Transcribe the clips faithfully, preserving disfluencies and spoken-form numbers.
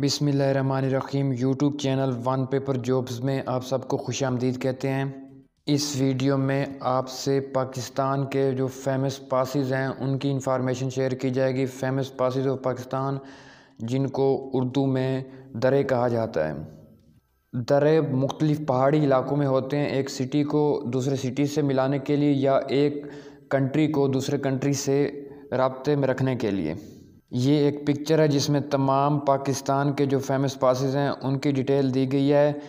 बिस्मिल्लाहिर्रहमानिर्रहीम YouTube channel one paper jobs में आप सबको खुशामदीद कहते हैं। इस वीडियो में आपसे पाकिस्तान के जो फेमस पासेस हैं उनकी इंफॉर्मेशन शेयर की जाएगी। फेमस पासेस ऑफ पाकिस्तान जिनको उर्दू में दरे कहा जाता है। दरे मुख्तलिफ़ पहाड़ी इलाकों में होते हैं, एक सिटी को दूसरे सिटी से मिलाने के लिए या एक कंट्री को दूसरे कंट्री से राब्ते में रखने के लिए। ये एक पिक्चर है जिसमें तमाम पाकिस्तान के जो फेमस पासेस हैं उनकी डिटेल दी गई है,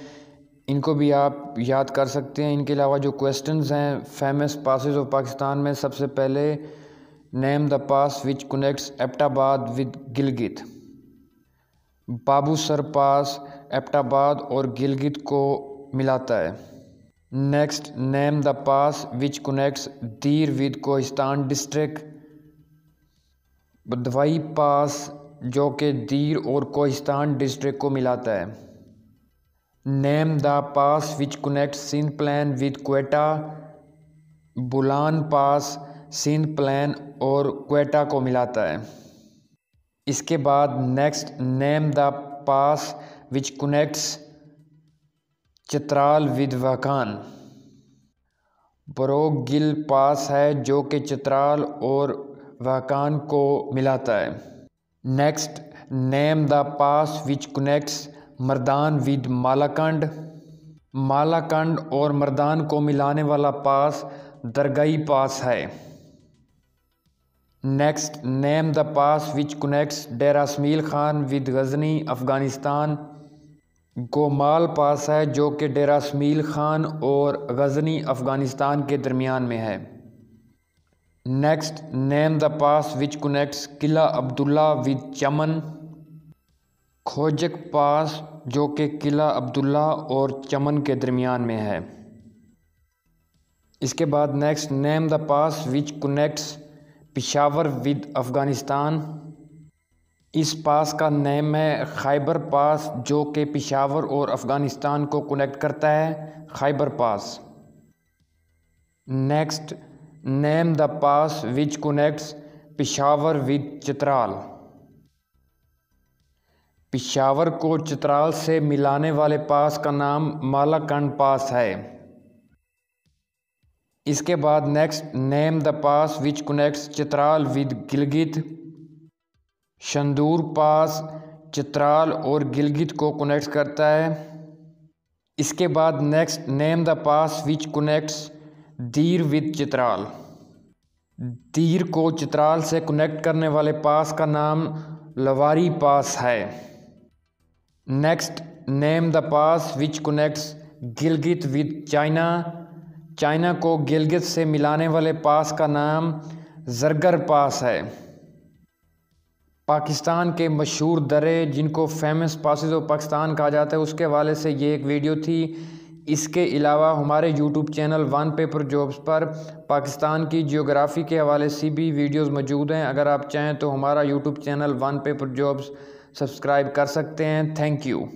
इनको भी आप याद कर सकते हैं। इनके अलावा जो क्वेश्चंस हैं फेमस पासेस ऑफ पाकिस्तान में, सबसे पहले name the pass which connects Abbottabad with Gilgit. Babusar pass Abbottabad और गिलगित को मिलाता है। Next, name the pass which connects Dir with Kohistan district. Badwai pass जो कि दीर और कोहिस्तान डिस्ट्रिक्ट को मिलाता है। Name the pass which connect Sindh plain with Quetta. Bolan pass Sindh plain और क्वेटा को मिलाता है। इसके बाद next, name the pass which connects Chitral with Wakhan. बरोगिल pass है जो कि चित्राल और वाकान को मिलाता है। Next, name the pass which connects Mardan with Malakand. Malakand और मर्दान को मिलाने वाला पास दरगाई पास है। Next, name the pass which connects Dera Ismail Khan with Ghazni Afghanistan. Gomal pass है जो कि डेरा इसमाइल खान और गजनी अफ़गानिस्तान के दरमियान में है। Next, name the pass which connects Qila Abdullah with Chaman. Khojak pass जो कि किला अब्दुल्ला और चमन के दरमियान में है। इसके बाद next, name the pass which connects Peshawar with Afghanistan. इस पास का नेम है खैबर पास जो कि पेशावर और अफ़गानिस्तान को कनेक्ट करता है, Khyber pass. Next, name the pass which connects Peshawar with Chitral. Peshawar को चित्राल से मिलाने वाले पास का नाम मालाकंड पास है। इसके बाद next, name the pass which connects Chitral with Gilgit. Shandur pass Chitral और गिलगित को कनेक्ट करता है। इसके बाद next, name the pass which connects Dir with Chitral. Dir को चित्राल से कनेक्ट करने वाले पास का नाम लवारी पास है। Next, name the pass which connects Gilgit with China. China को गिलगित से मिलाने वाले पास का नाम जरगर पास है। पाकिस्तान के मशहूर दरे जिनको फेमस पासेस ऑफ पाकिस्तान कहा जाता है, उसके हवाले से ये एक वीडियो थी। इसके अलावा हमारे YouTube channel one paper jobs पर पाकिस्तान की जियोग्राफ़ी के हवाले से भी वीडियोस मौजूद हैं। अगर आप चाहें तो हमारा YouTube channel one paper jobs subscribe कर सकते हैं। Thank you.